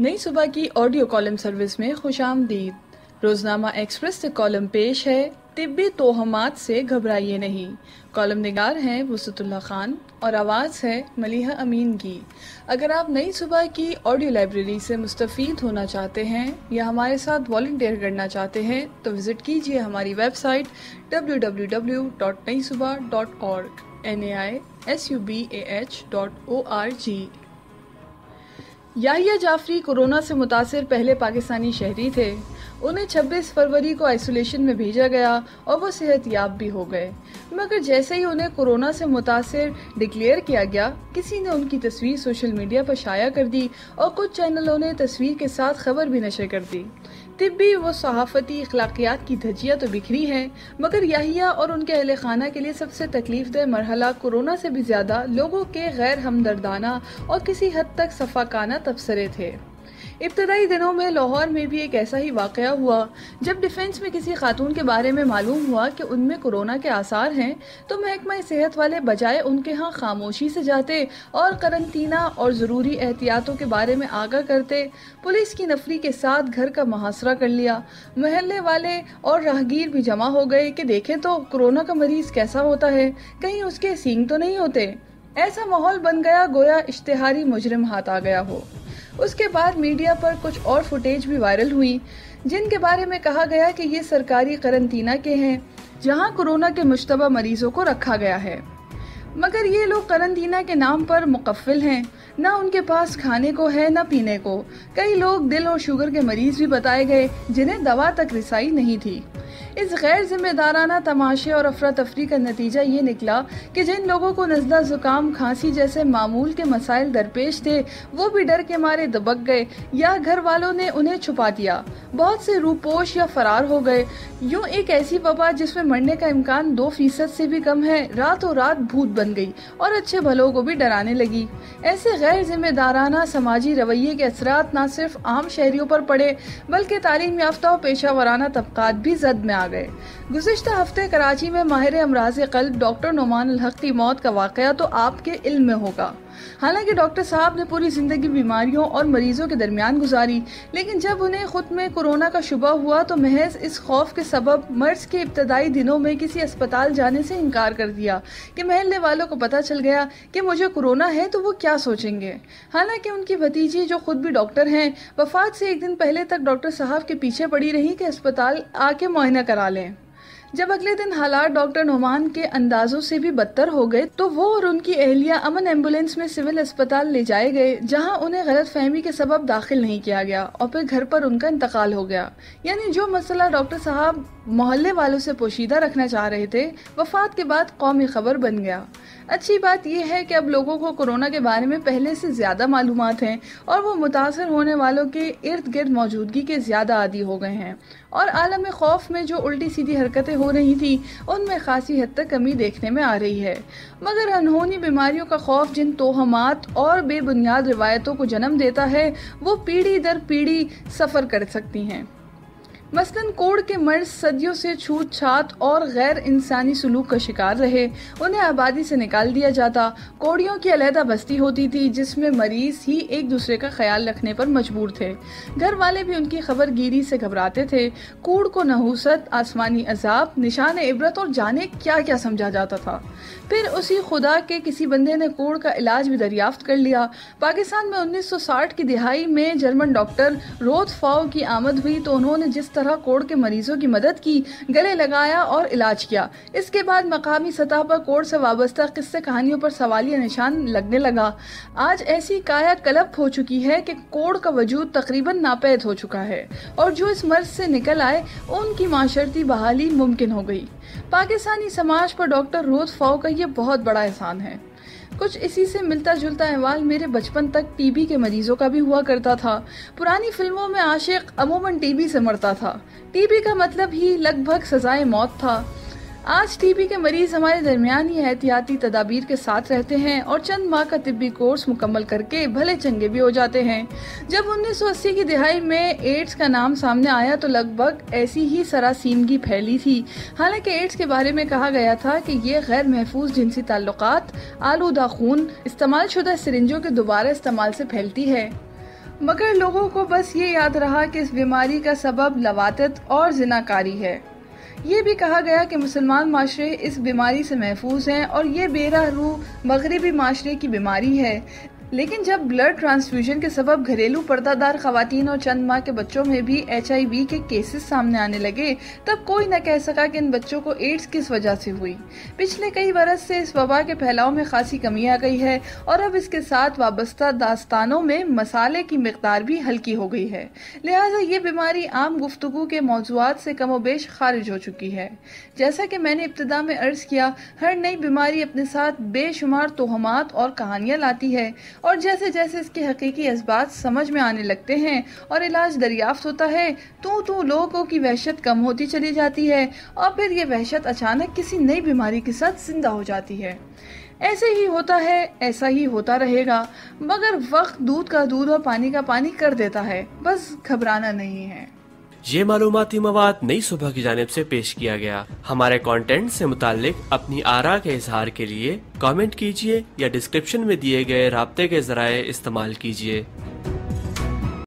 नई सुबह की ऑडियो कॉलम सर्विस में खुशामदीद। रोजनामा एक्सप्रेस से कॉलम पेश है तिब्बी तोहमात से घबराइए नहीं। कॉलम निगार हैं वुस्सत उल्लाह खान और आवाज़ है मलिहा अमीन की। अगर आप नई सुबह की ऑडियो लाइब्रेरी से मुस्तफ़ीद होना चाहते हैं या हमारे साथ वॉलंटियर करना चाहते हैं तो विज़िट कीजिए हमारी website www.naisubah.org naisubah.org। Yahya Jafri corona से मुतासिर पहले पाकिस्तानी शहरी थे। उन्हें 26 फरवरी को आइसोलेशन में भेजा गया और वो सेहतयाब भी हो गए, मगर जैसे ही उन्हें कोरोना से मुतासिर डिक्लेयर किया गया किसी ने उनकी तस्वीर सोशल मीडिया पर शाया कर दी और कुछ चैनलों ने तस्वीर के साथ खबर भी नशर कर दी। तिब्बी व सहाफ़ती अखलाकियात की धज्जियाँ तो बिखरी हैं, मगर याहिया और उनके अहल खाना के लिए सबसे तकलीफदेह मरहला कोरोना से भी ज़्यादा लोगों के गैर हमदर्दाना और किसी हद तक सफाकाना तबसरे थे। इब्तदाई दिनों में लाहौर में भी एक ऐसा ही वाक़या हुआ। जब डिफेंस में किसी खातून के बारे में मालूम हुआ कि उनमें कोरोना के आसार हैं तो महकमा सेहत वाले बजाय उनके यहाँ खामोशी से जाते और करंटीना और ज़रूरी एहतियातों के बारे में आगाह करते, पुलिस की नफरी के साथ घर का मुहासरा कर लिया। महल्ले वाले और राहगीर भी जमा हो गए कि देखें तो कोरोना का मरीज़ कैसा होता है, कहीं उसके सींग तो नहीं होते। ऐसा माहौल बन गया गोया इश्तिहारी मुजरिम हाथ आ गया हो। उसके बाद मीडिया पर कुछ और फुटेज भी वायरल हुई जिनके बारे में कहा गया कि ये सरकारी करंटीना के हैं जहां कोरोना के मुश्तबा मरीजों को रखा गया है, मगर ये लोग करंटीना के नाम पर मुकफ़िल हैं, ना उनके पास खाने को है ना पीने को। कई लोग दिल और शुगर के मरीज़ भी बताए गए जिन्हें दवा तक रिसाई नहीं थी। इस गैर जिम्मेदाराना तमाशे और अफरा तफरी का नतीजा ये निकला कि जिन लोगों को नज़ला ज़ुकाम खांसी जैसे मामूल के मसाइल दरपेश थे वो भी डर के मारे दबक गए या घर वालों ने उन्हें छुपा दिया। बहुत से रूपोश या फरार हो गए। यूँ एक ऐसी वबा जिसमें मरने का इम्कान 2% से भी कम है रातों रात भूत बन गई और अच्छे भलों को भी डराने लगी। ऐसे गैर जिम्मेदाराना समाजी रवैये के असरात ना सिर्फ आम शहरियों पर पड़े बल्कि तालीम याफ्ता और पेशा वराना तबकात भी जद में आ गए। गुज़िश्ता हफ्ते कराची में माहिर अमराज़े क़ल्ब डॉक्टर नोमान उल हक़ की मौत का वाक़या तो आपके इल्म में होगा। हालांकि डॉक्टर साहब ने पूरी ज़िंदगी बीमारियों और मरीजों के दरमियान गुजारी, लेकिन जब उन्हें ख़ुद में कोरोना का शुबा हुआ तो महज इस खौफ के सबब मर्ज के इब्तदाई दिनों में किसी अस्पताल जाने से इनकार कर दिया कि महल्ले वालों को पता चल गया कि मुझे कोरोना है तो वो क्या सोचेंगे। हालांकि उनकी भतीजी जो ख़ुद भी डॉक्टर हैं वफात से एक दिन पहले तक डॉक्टर साहब के पीछे पड़ी रही कि अस्पताल आके मुआयना करा लें। जब अगले दिन हालात डॉक्टर नोमान के अंदाजों से भी बदतर हो गए तो वो और उनकी अहलिया अमन एम्बुलेंस में सिविल अस्पताल ले जाए गए जहां उन्हें गलतफहमी के सबब दाखिल नहीं किया गया और फिर घर पर उनका इंतकाल हो गया। यानी जो मसला डॉक्टर साहब मोहल्ले वालों से पोशीदा रखना चाह रहे थे वफात के बाद कौमी खबर बन गया। अच्छी बात यह है कि अब लोगों को कोरोना के बारे में पहले से ज़्यादा मालूमात हैं और वो मुतासर होने वालों के इर्द गिर्द मौजूदगी के ज़्यादा आदी हो गए हैं और आलम खौफ में जो उल्टी सीधी हरकतें हो रही थी उनमें खासी हद तक कमी देखने में आ रही है। मगर अनहोनी बीमारियों का खौफ जिन तोहमात और बेबुनियाद रिवायतों को जन्म देता है वो पीढ़ी दर पीढ़ी सफ़र कर सकती हैं। मसलन कोढ़ के मर्ज सदियों से छूत छात और गैर इंसानी सलूक का शिकार रहे। उन्हें आबादी से निकाल दिया जाता, कोड़ियों की अलहदा बस्ती होती थी जिसमें मरीज ही एक दूसरे का ख्याल रखने पर मजबूर थे। घर वाले भी उनकी खबरगिरी से घबराते थे। कूड़ को नहूसत, आसमानी अजाब, निशान इबरत और जाने क्या क्या समझा जाता था। फिर उसी खुदा के किसी बंदे ने कूड़ का इलाज भी दरियाफ्त कर लिया। पाकिस्तान में 1960 की दिहाई में जर्मन डॉक्टर रूथ फाउ की आमद हुई तो उन्होंने जिस तरह कोढ़ के मरीजों की मदद की, गले लगाया और इलाज किया। इसके बाद मकामी सतह पर कोढ़ से वाबस्ता किस्से कहानियों पर सवालिया निशान लगने लगा। आज ऐसी काया कल्प हो चुकी है कि कोढ़ का वजूद तकरीबन नापैद हो चुका है और जो इस मर्ज से निकल आए उनकी माशरती बहाली मुमकिन हो गई। पाकिस्तानी समाज पर डॉक्टर रूथ फाउ का यह बहुत बड़ा एहसान है। कुछ इसी से मिलता जुलता अहवाल मेरे बचपन तक टीबी के मरीजों का भी हुआ करता था। पुरानी फिल्मों में आशिक अमूमन टीबी से मरता था। टीबी का मतलब ही लगभग सजाए मौत था। आज टीबी के मरीज हमारे दरमियान ही एहतियाती तदाबीर के साथ रहते हैं और चंद माह का तिब्बी कोर्स मुकम्मल करके भले चंगे भी हो जाते हैं। जब 1980 की दिहाई में एड्स का नाम सामने आया तो लगभग ऐसी ही सरासीमगी फैली थी। हालांकि एड्स के बारे में कहा गया था कि ये गैर महफूज जिनसी ताल्लुकात, आलूदा खून, इस्तेमाल शुदा सिरिंजों के दोबारा इस्तेमाल से फैलती है। मगर लोगों को बस ये याद रहा कि इस बीमारी का सबब लवातत और जिनाकारी है। ये भी कहा गया कि मुसलमान माशरे इस बीमारी से महफूज हैं और ये बेरारू मगरबी माशरे की बीमारी है, लेकिन जब ब्लड ट्रांसफ्यूजन के सबब घरेलू पर्दादार खवातीन और चंद माह के बच्चों में भी HIV के केसेस सामने आने लगे, तब कोई न कह सका कि इन बच्चों को एड्स किस वजह से हुई। पिछले कई बरस से इस वबा के फैलाव में खासी कमी आ गई है और अब इसके साथ वाबस्ता दास्तानों में मसाले की मिकदार भी हल्की हो गई है, लिहाजा ये बीमारी आम गुफ्तगू के मौजूआत से कम व बेश खारिज हो चुकी है। जैसा कि मैंने इब्तिदा में अर्ज किया, हर नई बीमारी अपने साथ बेशुमार तोहमात और कहानियाँ लाती है और जैसे जैसे इसके हकीकी असबात समझ में आने लगते हैं और इलाज दरियाफ्त होता है तो लोगों की वहशत कम होती चली जाती है और फिर ये वहशत अचानक किसी नई बीमारी के साथ जिंदा हो जाती है। ऐसे ही होता है, ऐसा ही होता रहेगा, मगर वक्त दूध का दूध और पानी का पानी कर देता है, बस घबराना नहीं है। ये मालूमाती मवाद नई सुबह की जानिब से पेश किया गया। हमारे कंटेंट से मुतालिक अपनी आरा के इजहार के लिए कमेंट कीजिए या डिस्क्रिप्शन में दिए गए राब्ते के जराए इस्तेमाल कीजिए।